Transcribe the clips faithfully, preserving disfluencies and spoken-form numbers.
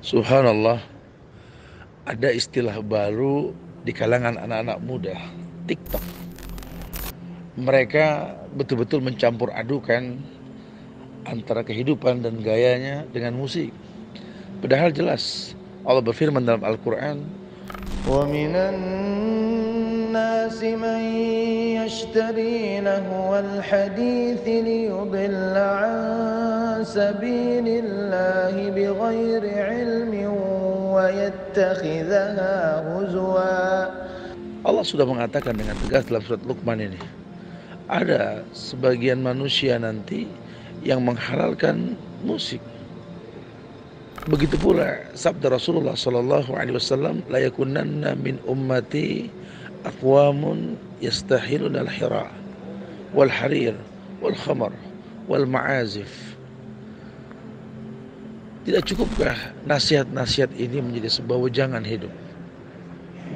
Subhanallah, ada istilah baru di kalangan anak-anak muda, Tik Tok. Mereka betul-betul mencampur adukan antara kehidupan dan gayanya dengan musik. Padahal jelas Allah berfirman dalam Al-Quran, "Wa minan nasi man yashtari lahwal hadits liyudilla 'an sabilillahi bighairi 'ilmin wa yattakhidhaha huzwa." Allah sudah mengatakan dengan tegas dalam surat Luqman ini, ada sebagian manusia nanti yang menghalalkan musik. Begitu pula sabda Rasulullah sallallahu alaihi wasallam, la yakunanna min ummati aqwamun yastahiluna al-hira wal harir wal khamar wal ma'azif. Tidak cukupkah nasihat-nasihat ini menjadi sebuah wejangan hidup,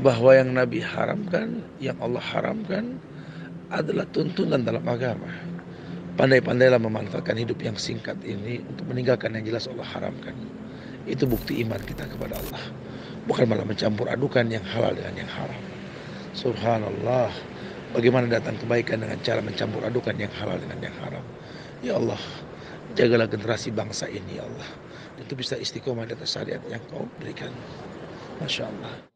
bahwa yang Nabi haramkan, yang Allah haramkan adalah tuntunan dalam agama. Pandai-pandailah memanfaatkan hidup yang singkat ini untuk meninggalkan yang jelas Allah haramkan. Itu bukti iman kita kepada Allah, bukan malah mencampur adukan yang halal dengan yang haram. Subhanallah, bagaimana datang kebaikan dengan cara mencampur adukan yang halal dengan yang haram. Ya Allah, jagalah generasi bangsa ini, ya Allah, itu bisa istiqomah di atas syariat yang Kau berikan. Masya Allah.